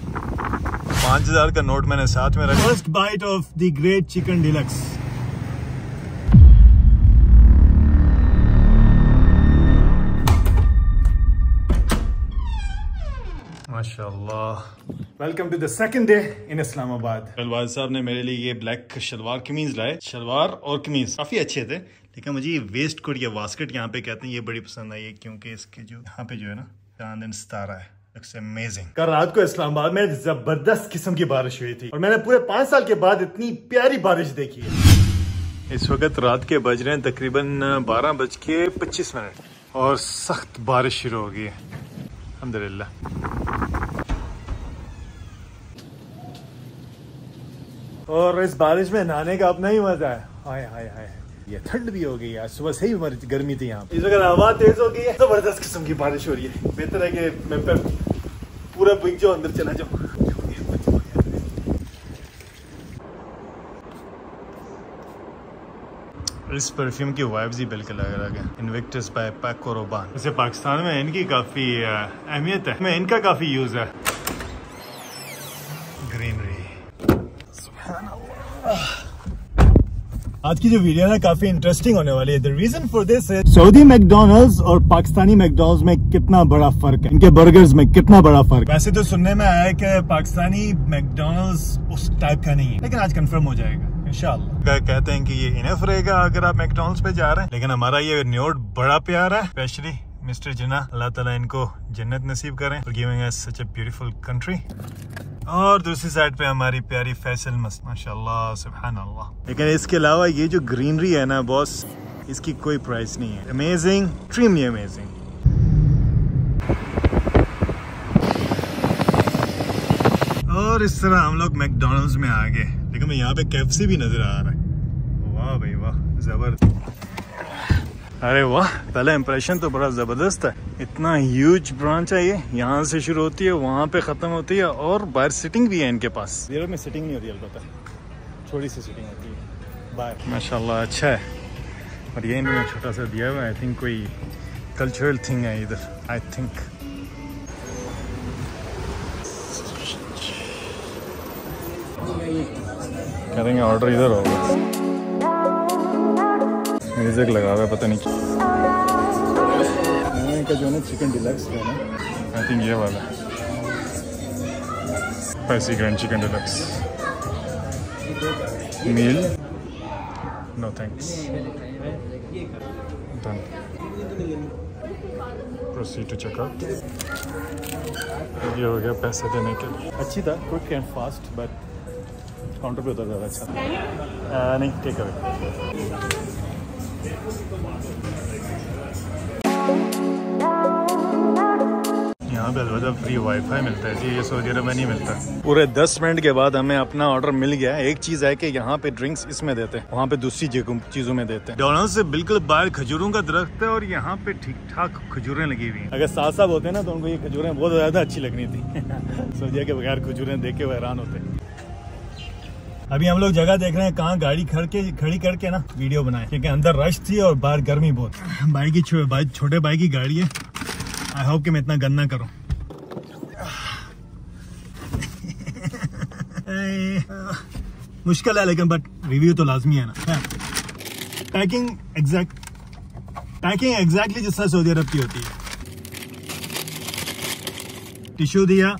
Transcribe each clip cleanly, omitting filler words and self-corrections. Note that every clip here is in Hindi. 5000 का नोट मैंने साथ में रखा। First bite of the great chicken deluxe. माशाल्लाह। Welcome to the second day in Islamabad. शलवार साहब ने मेरे लिए ये ब्लैक शलवार कमीज लाए। शलवार और कमीज काफी अच्छे थे, लेकिन मुझे ये वेस्ट कोट या वास्केट यहाँ पे कहते हैं, ये बड़ी पसंद आई है, क्योंकि इसके जो यहाँ पे जो है ना चांद एंड सितारा है। It's amazing. कल रात को इस्लामाबाद में जबरदस्त किस्म की बारिश हुई थी और मैंने पूरे 5 साल के बाद इतनी प्यारी बारिश देखी है। इस वक्त रात के बज रहे हैं तकरीबन 12:25 और सख्त बारिश शुरू हो गई है। अल्हम्दुलिल्लाह। और इस बारिश में नहाने का अपना ही मजा है। हाय हाय हाय, ये ठंड भी हो गई यार, सुबह से ही गर्मी थी यहाँ पे। इस वक्त हवा तेज हो गई है, जबरदस्त किस्म की बारिश हो रही है। बेहतर है कि मैं पर पूरा भीग जाऊं, अंदर चला जाऊं। इस परफ्यूम की वाइब्स ही बिल्कुल अलग है। Invictus by Paco Rabanne. वैसे पाकिस्तान में इनकी काफी अहमियत है, मैं इनका काफी यूज है। ग्रीनरी आज की जो वीडियो है काफी इंटरेस्टिंग होने वाली है। The reason for this is Saudi McDonald's और पाकिस्तानी मैकडॉनल्ड्स में कितना बड़ा फर्क है, इनके बर्गर्स में कितना बड़ा फर्क है। वैसे तो सुनने में आया है कि पाकिस्तानी मैकडॉनल्ड्स उस टाइप का नहीं है, लेकिन आज कंफर्म हो जाएगा इंशाल्लाह। कहते हैं कि ये इनफ रहेगा अगर आप मैकडॉनल्ड्स पे जा रहे हैं, लेकिन हमारा ये न्योट बड़ा प्यार है। स्पेशली मिस्टर जिना, अल्लाह ताला इनको जन्नत नसीब करें for giving us such a beautiful country. और दूसरी साइड पे हमारी प्यारी फैसल मस्जिद, माशाल्लाह सुभानअल्लाह। लेकिन इसके अलावा ये जो ग्रीनरी है ना बॉस, इसकी कोई प्राइस नहीं है। Amazing, extremely amazing. और इस तरह हम लोग मैकडॉनल्ड्स में आ गए, लेकिन यहाँ पे केएफसी भी नजर आ रहा है। वाह भाई वाह, जबरदस्त। अरे वाह, पहला इम्प्रेशन तो बड़ा ज़बरदस्त है। इतना ह्यूज ब्रांच है ये, यहाँ से शुरू होती है, वहाँ पे ख़त्म होती है। और बाहर सिटिंग भी है इनके पास। जीरो में सिटिंग नहीं होती है, अलबत्ता छोटी सी सिटिंग होती है बाहर। माशाल्लाह अच्छा है। और ये इन्होंने छोटा सा दिया हुआ है, आई थिंक कोई कल्चरल थिंग है इधर, आई थिंक। करेंगे ऑर्डर, इधर होगा। म्यूजिक लगा हुआ है, पता नहीं क्या जो है चिकन डिलक्स है ना, आई थिंक ये वाला spicy grand chicken deluxe meal. No thanks, done. Proceed to checkout. ये हो गया पैसे देने के लिए। अच्छी था, quick and fast, but counter पे उतर ज़्यादा अच्छा नहीं। Take away. यहाँ पे अलविदा फ्री वाईफाई मिलता है जी, ये सऊदी अरब में नहीं मिलता। पूरे 10 मिनट के बाद हमें अपना ऑर्डर मिल गया। एक चीज़ है कि यहाँ पे ड्रिंक्स इसमें देते हैं, वहाँ पे दूसरी चीज़ों में देते हैं। डोनल्ड से बिल्कुल बाहर खजूरों का दरख्त है और यहाँ पे ठीक ठाक खजूरें लगी हुई हैं। अगर साथ साथ होते हैं ना तो उनको ये खजूरें बहुत ज़्यादा अच्छी लगनी थी। सऊदी के बगैर खजूरें देख के वो हैरान होते हैं। अभी हम लोग जगह देख रहे हैं कहाँ गाड़ी खड़ी करके ना वीडियो बनाए, क्योंकि अंदर रश थी और बाहर गर्मी बहुत। भाई की छोटे भाई की गाड़ी है। आई होप कि मैं इतना गंदा करूँ। मुश्किल है लेकिन, बट रिव्यू तो लाजमी है ना। पैकिंग एग्जैक्टली जैसा सऊदी अरब की होती है। टिश्यू दिया।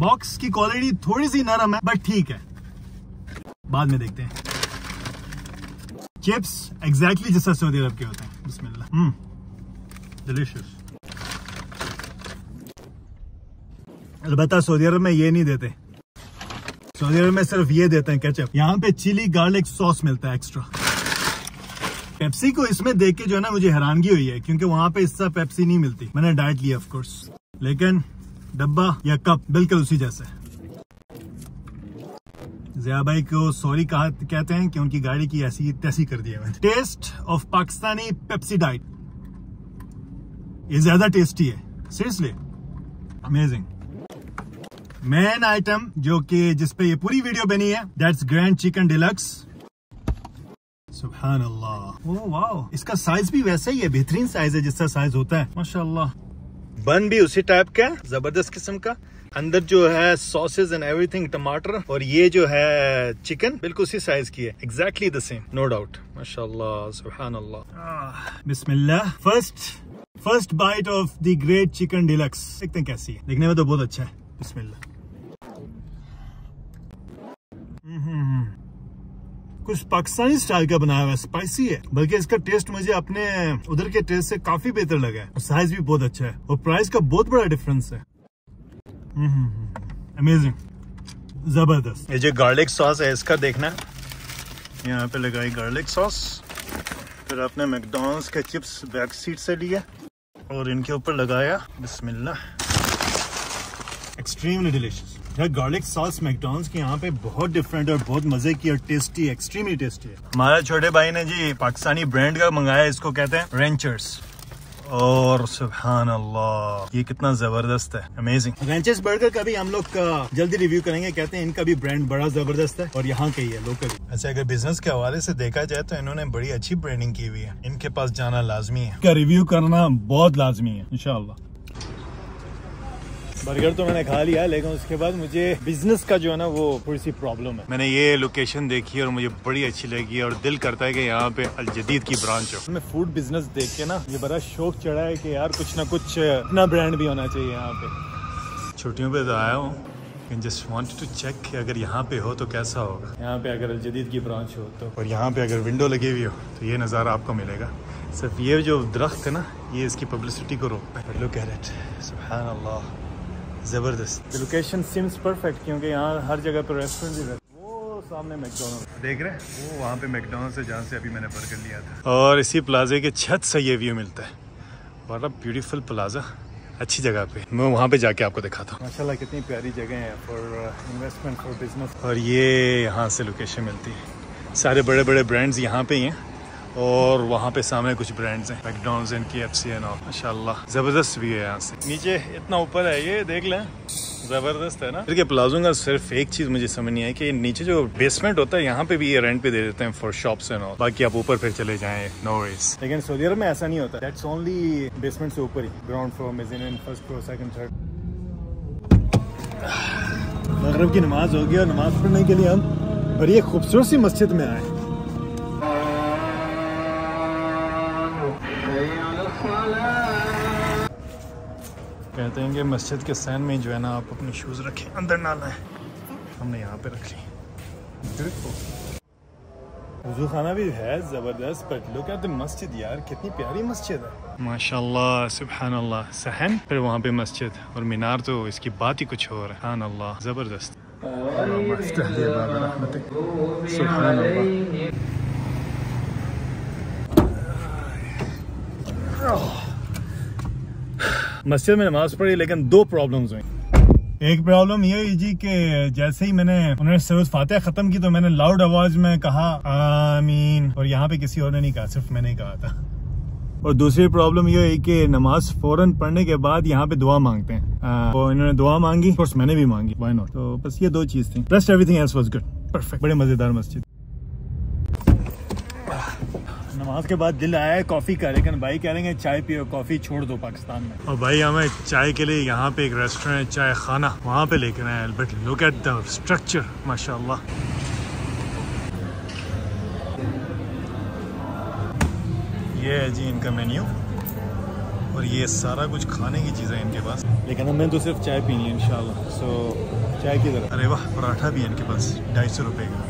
बॉक्स की क्वालिटी थोड़ी सी नरम है बट ठीक है, बाद में देखते हैं। चिप्स एग्जैक्टली जैसा सऊदी अरब के होते हैं। बिस्मिल्लाह। डिलीशियस। अलबत्ता सऊदी अरब में ये नहीं देते, सऊदी अरब में सिर्फ ये देते हैं केचप। यहाँ पे चिली गार्लिक सॉस मिलता है एक्स्ट्रा। पेप्सी को इसमें देख के जो है ना मुझे हैरानगी हुई है, क्योंकि वहाँ पे इससे पेप्सी नहीं मिलती। मैंने डाइट लिया ऑफ कोर्स, लेकिन डब्बा या कप बिल्कुल उसी जैसे। ज़िया भाई को सॉरी कहते हैं कि उनकी गाड़ी की ऐसी तैसी कर दी है मैंने। Taste of Pakistani Pepsi diet, ये ज्यादा टेस्टी है सीरियसली, अमेजिंग। मेन आइटम जो कि जिसपे ये पूरी वीडियो बनी है, दैट्स ग्रैंड चिकन डिलक्स। सुभानअल्लाह, ओह वाओ, इसका साइज भी वैसा ही है, बेहतरीन साइज है जिसका साइज होता है। माशाल्लाह बन भी उसी टाइप का जबरदस्त किस्म का, अंदर जो है सॉसेज एंड एवरीथिंग, टमाटर, और ये जो है चिकन बिल्कुल उसी साइज की है, exactly the same, no doubt. माशाल्लाह, सुभानअल्लाह, बिस्मिल्लाह। First bite of the great chicken deluxe, देखते हैं कैसी है, देखने में तो बहुत अच्छा है। बिस्मिल्लाह। कुछ पाकिस्तानी स्टाइल का बनाया हुआ है, स्पाइसी है, बल्कि इसका टेस्ट मुझे अपने उधर के टेस्ट से काफी बेहतर लगा है, साइज भी बहुत अच्छा है और प्राइस का बहुत बड़ा डिफरेंस है। अमेजिंग, जबरदस्त। ये जो गार्लिक सॉस है इसका देखना, यहाँ पे लगाई गार्लिक सॉस, फिर आपने मैकडॉनल्ड्स के चिप्स बैक सीट से लिया और इनके ऊपर लगाया। बिस्मिल्लाह, एक्सट्रीमली डिलीशियस। यार गार्लिक सॉस मैकडॉनल्ड्स की यहाँ पे बहुत डिफरेंट और बहुत मजे की और टेस्टी, एक्सट्रीमली टेस्टी है। हमारा छोटे भाई ने जी पाकिस्तानी ब्रांड का मंगाया, इसको कहते हैं रेंचर्स, और सुभान अल्लाह ये कितना जबरदस्त है, अमेजिंग। रेंचर्स बर्गर का भी हम लोग जल्दी रिव्यू करेंगे, कहते हैं इनका भी ब्रांड बड़ा जबरदस्त है और यहाँ का ही है, लोकल। अच्छा, अगर बिजनेस के हवाले से देखा जाए तो इन्होंने बड़ी अच्छी ब्रांडिंग की हुई है, इनके पास जाना लाजमी है, इनका रिव्यू करना बहुत लाजमी है इंशाल्लाह। बर्गर तो मैंने खा लिया, लेकिन उसके बाद मुझे बिजनेस का जो है ना वो थोड़ी सी प्रॉब्लम है। मैंने ये लोकेशन देखी और मुझे बड़ी अच्छी लगी और दिल करता है कि यहाँ पे अल जदीद की ब्रांच हो। हमें फूड बिजनेस देख के ना ये बड़ा शौक चढ़ा है कि यार कुछ ना कुछ अपना ब्रांड भी होना चाहिए। यहाँ पे छुट्टियों पे तो आया हूँ, जस्ट वांटेड टू चेक कि अगर यहाँ पे हो तो कैसा होगा। यहाँ पे अगर अल जदीद की ब्रांच हो तो, और यहाँ पे अगर विंडो लगी हुई हो तो ये नज़ारा आपको मिलेगा। सिर्फ ये जो दरख्त है ना ये इसकी पब्लिसिटी को रोकता है। लुक एट इट, सुभान अल्लाह, जबरदस्त। लोकेशन सीम्स परफेक्ट क्योंकि यहाँ हर जगह पर रेस्टोरेंट भी रहते हैं। वो सामने मैकडॉनल्ड्स देख रहे हैं, वो वहाँ पे मैकडॉनल्ड्स है जहाँ से अभी मैंने बर्गर लिया था, और इसी प्लाजे के छत से ये व्यू मिलता है। व्हाट अ ब्यूटीफुल प्लाजा, अच्छी जगह पे, मैं वहाँ पे जाके आपको दिखाता हूँ। माशाल्लाह कितनी प्यारी जगह है फॉर इन्वेस्टमेंट, फॉर बिजनेस, और ये यहाँ से लोकेशन मिलती है। सारे बड़े बड़े ब्रांड्स यहाँ पे ही हैं और वहाँ पे सामने कुछ ब्रांड्स हैं, McDonald's and KFC and all. माशाल्लाह जबरदस्त व्यू है यहाँ से, नीचे इतना ऊपर है, ये देख लें, जबरदस्त है ना। फिर के प्लाजों का सिर्फ एक चीज मुझे समझ नहीं आई कि नीचे जो बेसमेंट होता है यहाँ पे भी ये रेंट पे दे देते हैं फॉर शॉप्स एंड ऑल, बाकी आप ऊपर फिर चले जाएं, नो वरीज। लेकिन सऊदी अरब में ऐसा नहीं होता, दैट्स ओनली बेसमेंट से ऊपर ही, ground floor, mezzanine, first floor, second, third. मगरिब की नमाज होगी और नमाज पढ़ने के लिए हम बड़ी खूबसूरत सी मस्जिद में आए। कहते हैं कि मस्जिद के सैन में जो है ना आप अपने शूज़ रखें, अंदर ना लाएं, हमने यहाँ पे रख ली। वजू खाना भी है ज़बरदस्त, बट लुक एट द मस्जिद यार, कितनी प्यारी मस्जिद है माशाल्लाह, सुभानअल्लाह। सहन, फिर वहाँ पे मस्जिद और मीनार, तो इसकी बात ही कुछ और है, सुभानअल्लाह ज़बरदस्त। मस्जिद में नमाज पढ़ी, लेकिन दो प्रॉब्लम्स हुई। एक प्रॉब्लम ये हुई जी कि जैसे ही मैंने उन्होंने सूरह फातिहा खत्म की तो मैंने लाउड आवाज में कहा आमीन, और यहाँ पे किसी और ने नहीं कहा, सिर्फ मैंने कहा था। और दूसरी प्रॉब्लम ये हुई कि नमाज फौरन पढ़ने के बाद यहाँ पे दुआ मांगते हैं, तो इन्होंने दुआ मांगी, कोर्स मैंने भी मांगी, व्हाई नॉट। तो बस ये दो चीज थी, rest everything else was good, perfect. बड़े मजेदार मस्जिद। नमाज के बाद दिल आया है कॉफ़ी का, लेकिन भाई कह रहे हैं चाय पियो, कॉफ़ी छोड़ दो पाकिस्तान में। और भाई हमें चाय के लिए यहाँ पे एक रेस्टोरेंट है चाय खाना, वहाँ पे लेकर आए हैं, but look at the structure माशाल्लाह। ये है जी इनका मेन्यू और ये सारा कुछ खाने की चीज़ें इनके पास, लेकिन हमें तो सिर्फ चाय पीनी है इंशाल्लाह, सो चाय की जरूरत। अरे वाह, पराठा भी है इनके पास 250 रुपये का।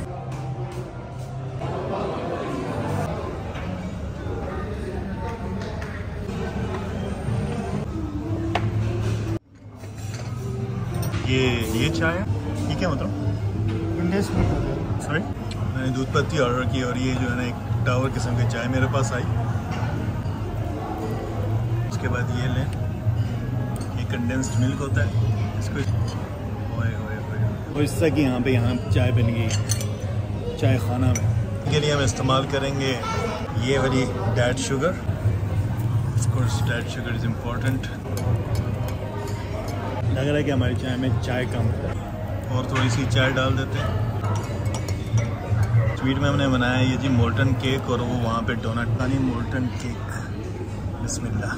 ये चाय है, ये क्या मतलब, सॉरी मैंने दूध पत्ती ऑर्डर की और ये जो है ना एक टावर किस्म की चाय मेरे पास आई। उसके बाद ये लें, ये कंडेंस्ड मिल्क होता है इसको, ओए ओए ओए, और इससे कि यहाँ पे चाय बन गई चाय खाना में। इसके लिए हम इस्तेमाल करेंगे ये वाली diet sugar, of course diet sugar is important. लग रहा है कि हमारी चाय में चाय कम है, और थोड़ी सी चाय डाल देते हैं। स्वीट में हमने बनाया ये जी मोल्टन केक, और वो वहाँ पे डोनट, पानी मोल्टन केक, बिस्मिल्लाह।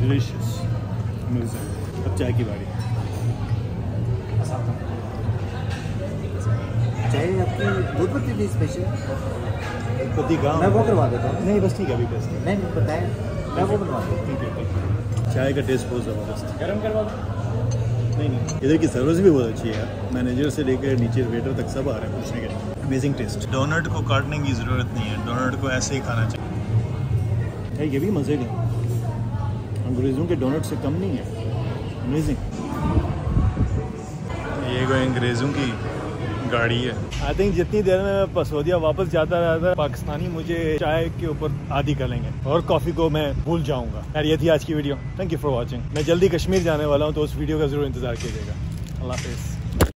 डिलीशियस मिल सकते। अब चाय की बारी, चाय आपकी दूध पत्ती भी स्पेशल पत्ती गाँव मैं वो करवा देता हूँ। नहीं बस ठीक है, अभी बस नहीं बताएं मैं वो बनवा देता हूँ। ठीक है, चाय का टेस्ट बहुत ज़बरदस्त। गर्म करवा दो। नहीं नहीं, इधर की सर्विस भी बहुत अच्छी है, मैनेजर से लेकर नीचे वेटर तक सब आ रहे हैं पूछने के लिए। Amazing taste. डोनट को काटने की ज़रूरत नहीं है, डोनट को ऐसे ही खाना चाहिए। ये भी मज़े का, अंग्रेज़ों के डोनट से कम नहीं है। अमेजिंग। ये कोई अंग्रेज़ों की गाड़ी है। आई थिंक जितनी देर में मैं पसोदिया वापस जाता रहता पाकिस्तानी मुझे चाय के ऊपर आदि कर लेंगे और कॉफ़ी को मैं भूल जाऊंगा। यार ये थी आज की video, thank you for watching. मैं जल्दी कश्मीर जाने वाला हूँ तो उस वीडियो का जरूर इंतजार कीजिएगा। अल्लाह हाफिज़।